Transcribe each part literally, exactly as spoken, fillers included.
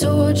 told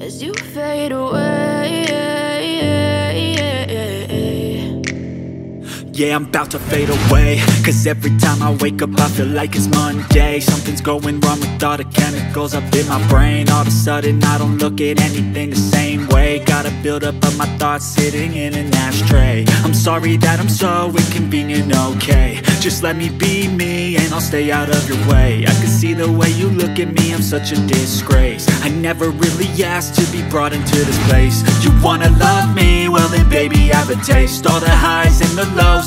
as you fade away. Yeah, I'm about to fade away, cause every time I wake up I feel like it's Monday. Something's going wrong with all the chemicals up in my brain. All of a sudden I don't look at anything the same way. Gotta build up of my thoughts sitting in an ashtray. I'm sorry that I'm so inconvenient, okay. Just let me be me and I'll stay out of your way. I can see the way you look at me, I'm such a disgrace. I never really asked to be brought into this place. You wanna love me? Well then baby I have a taste. All the highs and the lows,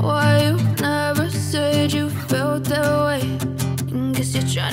why you never said you felt that way. You're trying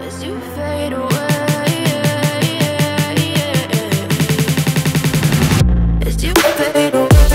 as you fade away, as you fade away.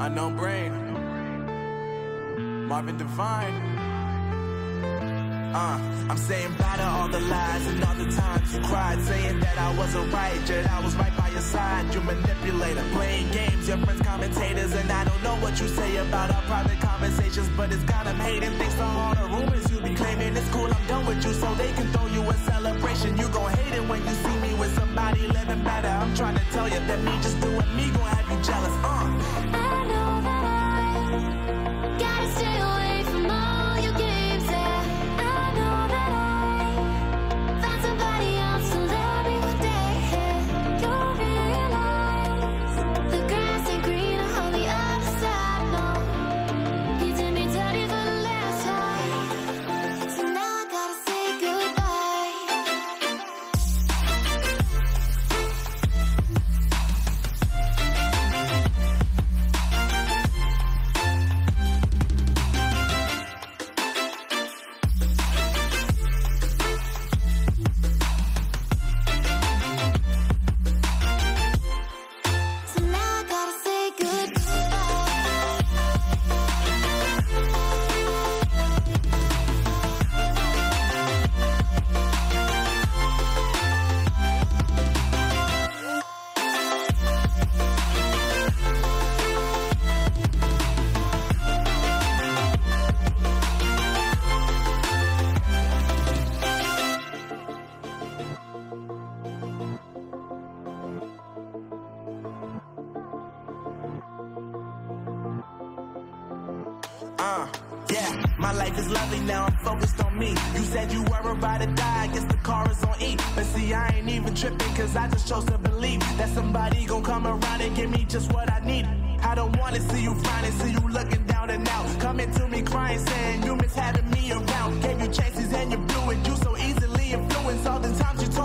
Unknown brain, Marvin Divine. Uh, I'm saying bye to all the lies and all the times you cried, saying that I wasn't right, yet I was right by your side. You manipulator, playing games, your friends commentators, and I don't know what you say about our private conversations, but it's got them hating. Thanks to all the rumors you be claiming, it's cool, I'm done with you, so they can throw you a celebration. You gon' hate it when you see me with somebody living better. I'm trying to tell you that me just doing me gon' have you jealous. Uh. I know that I gotta stay away from all your games, yeah. I know that I found somebody else to love me today, yeah. You'll realize the grass ain't greener on the other side, no. You did me dirty for the last time, so now I gotta say Uh, yeah, my life is lovely now, I'm focused on me. You said you were about to die, I guess the car is on E. But see, I ain't even tripping, cause I just chose to believe that somebody gon' come around and give me just what I need. I don't wanna see you finding, see you looking down and out, coming to me crying, saying you miss having me around. Gave you chances and you blew it, you so easily influenced all the times you